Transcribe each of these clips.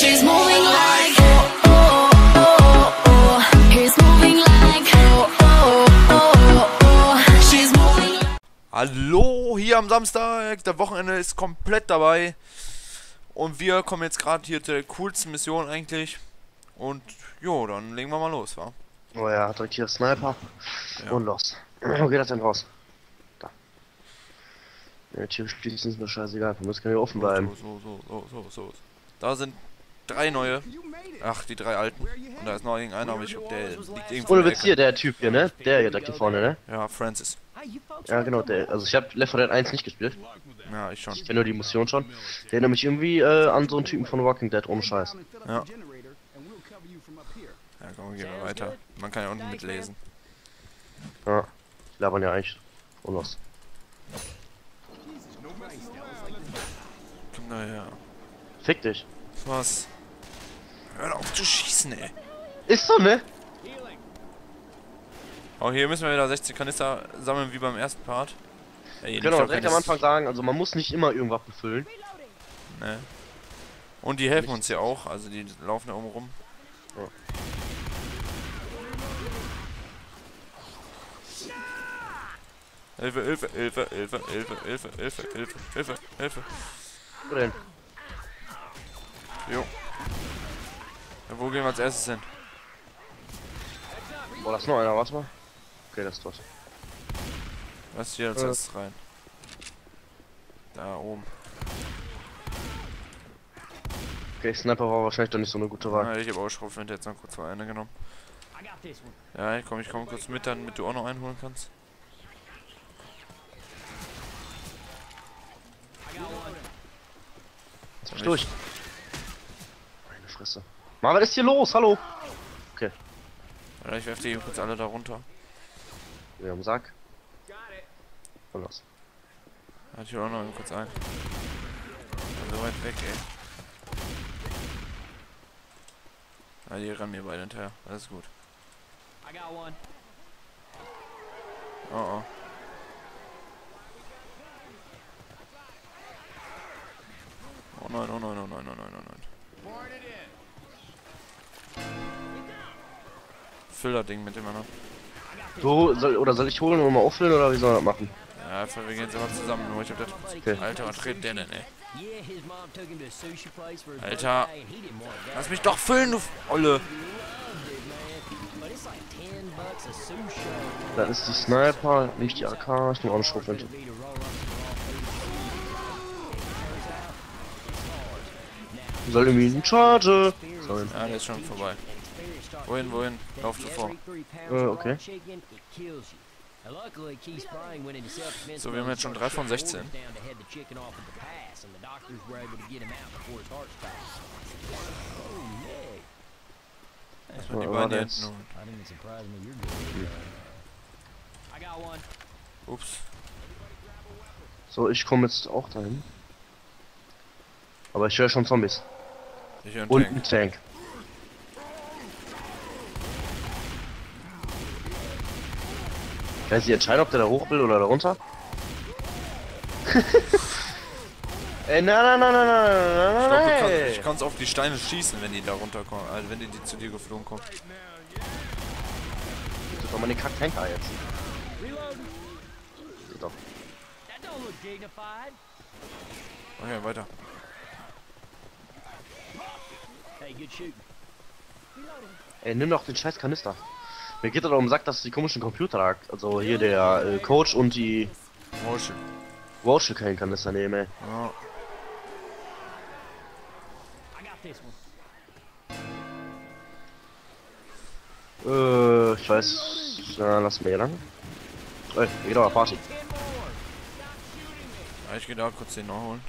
She's moving like oh oh oh oh. He's moving like oh oh oh oh. She's moving like. Hallo, hier am Samstag. Der Wochenende ist komplett dabei. Und wir kommen jetzt gerade hier zur coolsten Mission eigentlich. Und jo, dann legen wir mal los, wa? Oh ja, direkt hier Sniper. Ja. Und los. Wo geht das denn raus? Da. Ja, Tiere schließen ist mir scheißegal. Wir müssen ja hier offen bleiben. So. Da sind drei neue. Ach, die drei alten. Und da ist noch irgendeiner, aber ich glaube, der liegt irgendwo. Oder wird's hier der Typ hier, ne? Der hier direkt hier vorne, ne? Ja, Francis. Ja, genau, der. Also ich habe Left 4 Dead 1 nicht gespielt. Ja, ich schon. Ich kenne nur die Mission schon. Der nämlich irgendwie an so einen Typen von Walking Dead rumscheißt. Ja. Ja, komm, gehen wir weiter. Man kann ja unten mitlesen. Ja, die labern ja eigentlich. Und los. Komm da her. Fick dich. Was? Hör auf zu schießen, ey. Ist so, ne? Auch hier müssen wir wieder 16 Kanister sammeln, wie beim ersten Part. Ey, genau, direkt am Anfang sagen, also man muss nicht immer irgendwas befüllen. Ne. Und die helfen uns ja auch, also die laufen da oben rum. Oh. Hilfe, Hilfe, Hilfe, Hilfe, Hilfe, Hilfe, Hilfe, Hilfe, Hilfe, Hilfe. Wo denn? Jo. Ja, wo gehen wir als erstes hin? Boah, das ist noch einer, was mal? Okay, das ist was. Was hier als erstes rein? Da oben. Okay, Sniper war wahrscheinlich doch nicht so eine gute Wahl. Ja, ich habe auch Schrotflinte jetzt noch kurz vor Ende genommen. Ja, komm, ich komme kurz mit, damit du auch noch einholen kannst. Jetzt bin durch. Meine Fresse. Mann, was ist hier los? Hallo! Okay. Ja, ich werfe die jetzt alle da runter. Wir haben Sack. Und los. Halt hier auch noch kurz ein. So weit weg, ey. Ah, die rennen mir beide hinterher. Alles gut. Oh oh. Oh nein, oh nein, oh nein, oh nein, oh nein. Füll das Ding mit dem anderen. Du, soll ich holen und mal auffüllen oder wie soll man das machen? Ja, einfach, wir gehen jetzt immer zusammen. Nur ich hab das. Okay. Alter, was redet der denn, ey? Alter, lass mich doch füllen, du Olle! Da ist die Sniper, nicht die AK, ich nehme auch eine Schrotflinte. Soll irgendwie ein Charger sein. Ja, der ist schon vorbei. Wohin? Lauf zuvor. Okay. So, wir haben jetzt schon 3 von 16. Erstmal die beiden jetzt. Ups. So, ich komme jetzt auch dahin. Aber ich höre schon Zombies. Ich höre einen Tank. Und einen Tank. Kannst du entscheiden, ob der da hoch will oder da runter? Ey, nein. Ich kann's auf die Steine schießen, wenn die da runterkommen, also wenn die zu dir geflogen kommen. Das ist doch mal eine Kack-Tanker jetzt. Doch. Okay, weiter. Ey, nimm doch den scheiß Kanister. Mir geht darum, sagt, dass die komischen Computer, also hier der Coach und die Walsh keinen Kanister nehmen, ey. Ja. Ich weiß, na, lass mir lang. Ey, geht doch Party. Ja, ich geh da kurz den noch holen.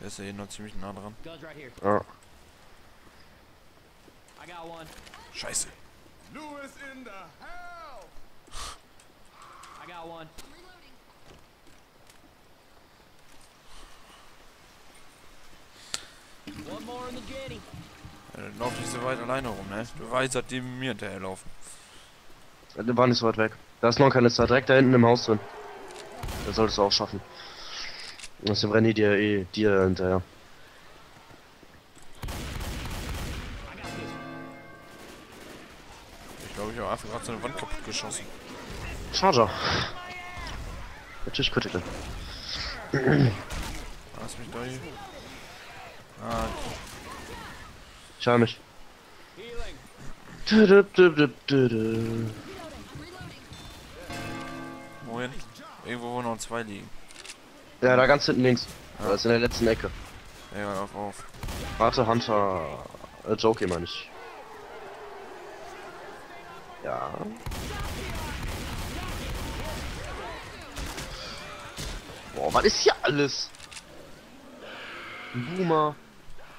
Der ist ja hier noch ziemlich nah dran. Ja. Scheiße. Lewis in the hell. I got one. One more in the jetty. Lauf nicht so weit alleine rum, ne? Du weißt, dass die mir hinterherlaufen. Die waren nicht so weit weg. Da ist noch ein Kanister direkt da hinten im Haus drin. Das solltest du auch schaffen. Aus dem rennen die dir hinterher. glaube ich, aber einfach gerade so eine Wand kaputt geschossen. Charger. Natürlich critical. Lass mich da hier. Ah, ich habe mich. Wohin? Irgendwo wo noch zwei liegen. Ja, da ganz hinten links. Ja. Das ist in der letzten Ecke. Ja, auf. Warte, Hunter. Joker meine ich. Ja. Boah, was ist hier alles? Ein Boomer.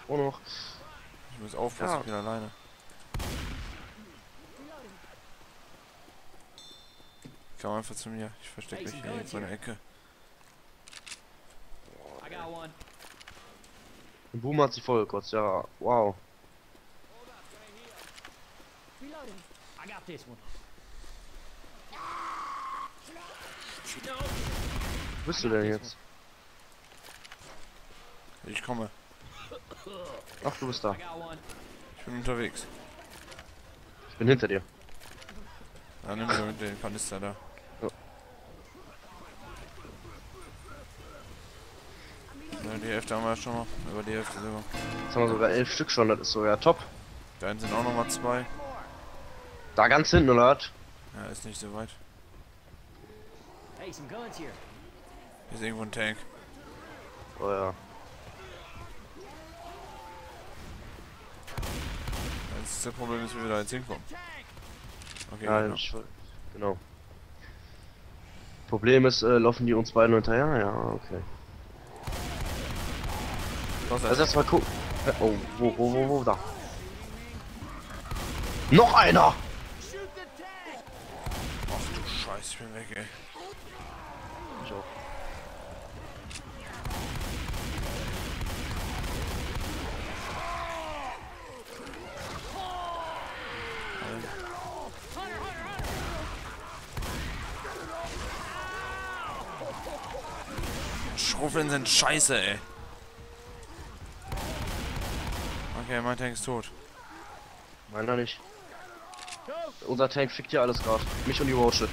Oh noch. Ich muss aufpassen, ich bin alleine. Komm einfach zu mir, ich verstecke mich hier in so einer Ecke. Ein Boomer hat sie vollgekotzt, ja. Wow. Wo bist du denn jetzt? Ich komme. Ach, du bist da. Ich bin unterwegs. Ich bin hinter dir. Dann nimm mir mit den Kanister da. Oh. Ja, die Hälfte haben wir ja schon mal. Über die Hälfte sogar. Jetzt haben wir sogar 11 Stück schon, das ist sogar top. Da hinten sind auch nochmal 2. Da ganz hinten, oder was? Ja, ist nicht so weit. Hier ist irgendwo ein Tank. Oh ja. Das ist das Problem, dass wir da jetzt hinkommen. Okay, ja, genau. Genau. Problem ist, laufen die uns beiden hinterher? Ja, okay. Also erstmal gucken. Oh, wo, da. Noch einer! Ach du Scheiße, ich bin weg, ey. Ich auch. Schaufeln sind scheiße, ey. Okay, mein Tank ist tot. Meiner nicht. Unser Tank fickt hier alles gerade. Mich und die Roadship.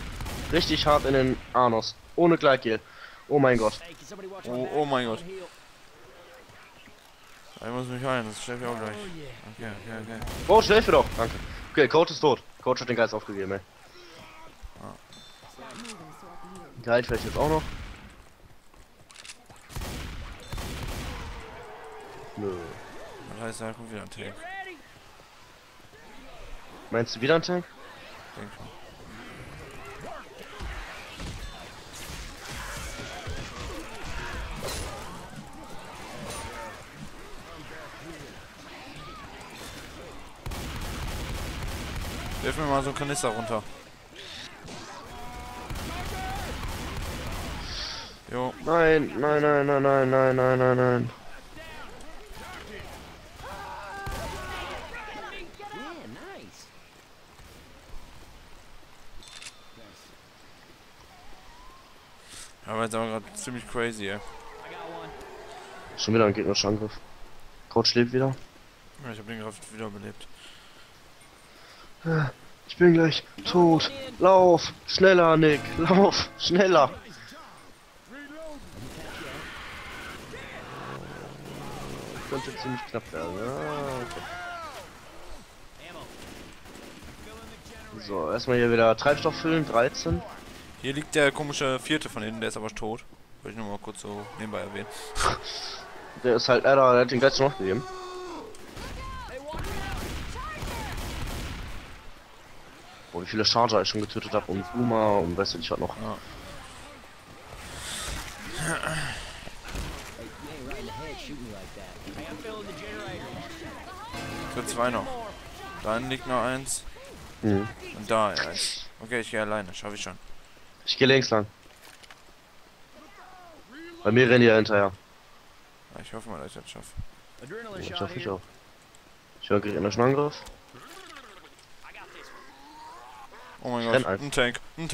Richtig hart in den Arnos. Ohne Gleitgel. Oh mein Gott. Oh mein Gott. Ich muss mich heilen, das schläft ja auch gleich. Okay. Oh, schnell für doch. Danke. Okay, Coach ist tot. Coach hat den Geist aufgegeben, ey. Gehalt vielleicht jetzt auch noch. Nö. Das heißt, da kommt wieder ein Tank. Meinst du wieder ein Tank? Ich denke schon. Wirf mir mal so einen Kanister runter. Jo. Nein. Aber jetzt haben wir gerade ziemlich crazy, ey. Schon wieder ein gegnerischer Angriff. Coach lebt wieder. Ja, ich habe den gerade wiederbelebt. Ich bin gleich tot. Lauf! Schneller, Nick! Lauf! Schneller! Könnte ziemlich knapp werden. Ah, okay. So, erstmal hier wieder Treibstoff füllen, 13. Hier liegt der komische Vierte von hinten, der ist aber tot. Wollte ich nur mal kurz so nebenbei erwähnen. Der ist halt leider, der hat den letzten noch gegeben. Boah, wie viele Charger ich schon getötet habe, und Boomer und weißt du nicht was noch. Ja. Für 2 noch. Da hinten liegt noch eins. Mhm. Und da eins. Okay, ich gehe alleine, schaffe ich schon. Ich gehe links lang. Bei mir rennen die ja hinterher. Ja, ich hoffe mal, dass ich das schaffe. Ja, das schaffe ich auch. Ich höre einen Angriff. Oh mein Gott, ein Tank. Ich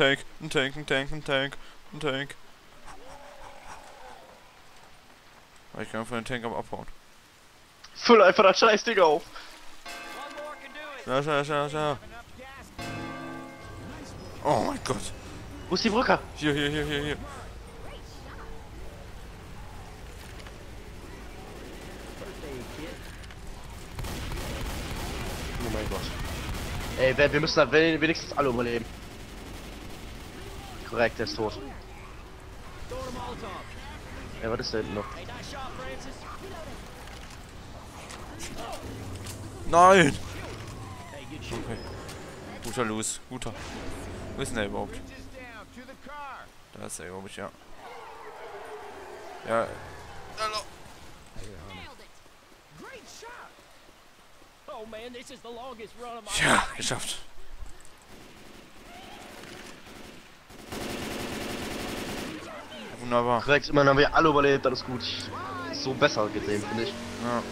kann von den Tank abhauen. Füll einfach das scheiß Ding auf! Schau. Oh mein Gott. Wo ist die Brücke? Hier. Oh mein Gott. Ey, wir müssen da wenigstens alle überleben. Korrekt, der ist tot. Ey, was ist da hinten noch? Nein! Okay. Guter Los, guter. Wo ist denn der überhaupt? Da ist er, glaube ich, ja. Ja. Hallo. Ja, geschafft. Wunderbar. Korrekt, immerhin haben wir alle überlebt, alles gut. Ist so besser gesehen, finde ich. Ja.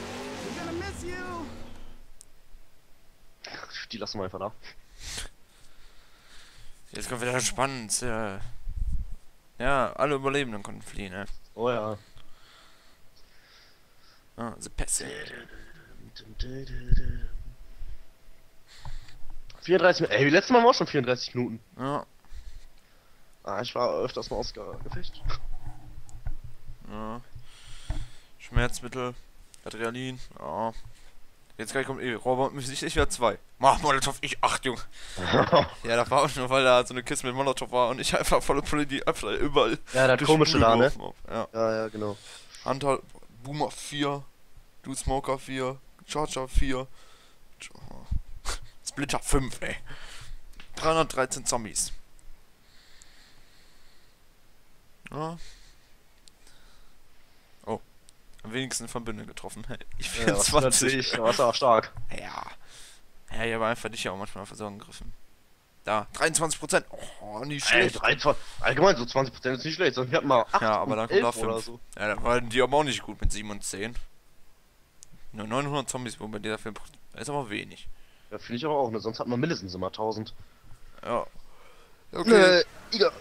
Die lassen wir einfach da. Jetzt kommt wieder spannend. Ja, alle Überlebenden konnten fliehen, ne? Oh ja. Ah, The Pass. 34 Minuten. Ey, letztes Mal war auch schon 34 Minuten. Ja. Ah, ich war öfters mal ausgefecht. Ja. Schmerzmittel, Adrenalin, ja. Jetzt gleich kommt Robert, ich werde 2. Mach Molotov, ich 8, Junge. Ja, das war auch nur, weil da so eine Kiste mit Molotov war und ich einfach volle Politik überall. Ja, das komische da, ne? Ja. Ja, genau. Hunter, Boomer 4, Du Smoker 4, Charger 4, Splitter 5, ey. 313 Zombies. Ja. Am wenigsten von Bündel getroffen. Ich 24. Ja, das war auch stark. Ja. Ja, ich habe einfach dich ja auch manchmal versorgen gegriffen. Da, 23%. Oh, nicht schlecht. Ey, 23. Allgemein, so 20% ist nicht schlecht. Sonst hatten wir 8 ja, aber dann kommt auch 5. Oder so. Ja, da waren die aber auch nicht gut mit 7 und 10. Nur 900 Zombies wurden bei dir dafür. Ist aber wenig. Ja, finde ich aber auch. Ne? Sonst hat man mindestens immer 1000. Ja. Okay. Egal.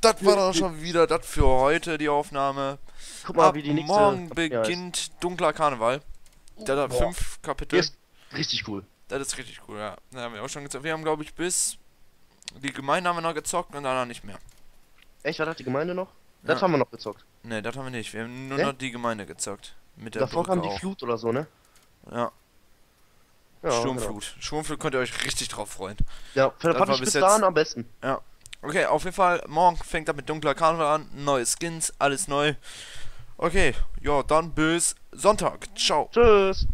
Das war doch schon wieder das für heute, die Aufnahme. Guck mal, wie die nächste morgen beginnt dunkler Karneval. Da hat 5 Kapitel. Ist richtig cool. Das ist richtig cool, ja. Da haben wir auch schon gezockt. Wir haben, glaube ich, bis die Gemeinde haben wir noch gezockt und danach nicht mehr. Echt? War das die Gemeinde noch? Ja. Das haben wir noch gezockt. Ne, das haben wir nicht. Wir haben nur noch die Gemeinde gezockt. Mit der davor kam die Flut oder so, ne? Ja. Sturmflut. Genau. Sturmflut könnt ihr euch richtig drauf freuen. Ja, für das war bis dahin am besten. Ja. Okay, auf jeden Fall, morgen fängt das mit dunkler Karneval an, neue Skins, alles neu. Okay, ja, dann bis Sonntag. Ciao. Tschüss.